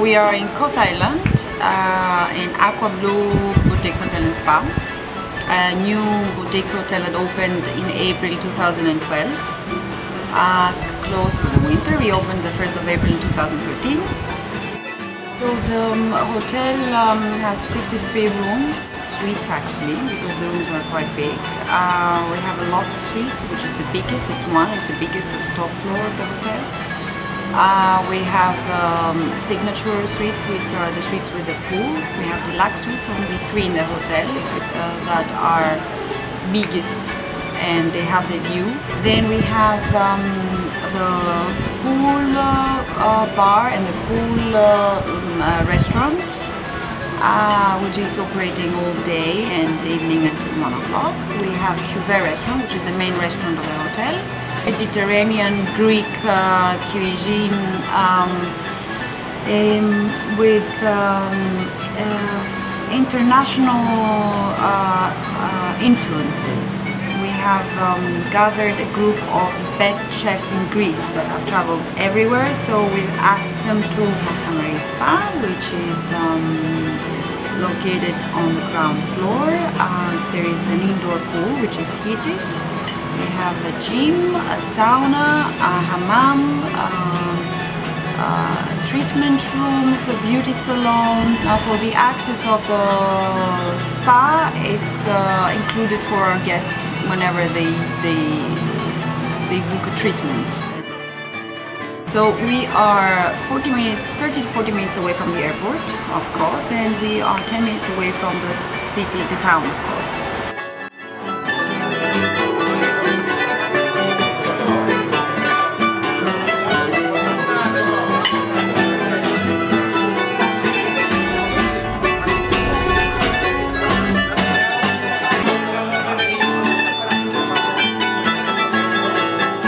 we are in Kos Island in Aqua Blue Boutique Hotel and Spa. A new boutique hotel that opened in April 2012. Closed for the winter, reopened the 1st of April 2013. So the hotel has 53 rooms, suites actually, because the rooms are quite big. We have a loft suite, which is the biggest, it's the biggest at the top floor of the hotel. We have signature suites, which are the suites with the pools. We have deluxe suites, only 3 in the hotel, that are biggest, and they have the view. Then we have the pool bar and the pool restaurant, which is operating all day and evening until 1 o'clock. We have Cuba restaurant, which is the main restaurant of the hotel. Mediterranean, Greek cuisine with international influences. We have gathered a group of the best chefs in Greece that have traveled everywhere, so we've asked them to Cuba Spa, which is located on the ground floor. There is an indoor pool which is heated. We have a gym, a sauna, a hammam, treatment rooms, a beauty salon. Now for the access of the spa, it's included for our guests whenever they book a treatment. So we are 30 to 40 minutes away from the airport, of course, and we are 10 minutes away from the town, of course.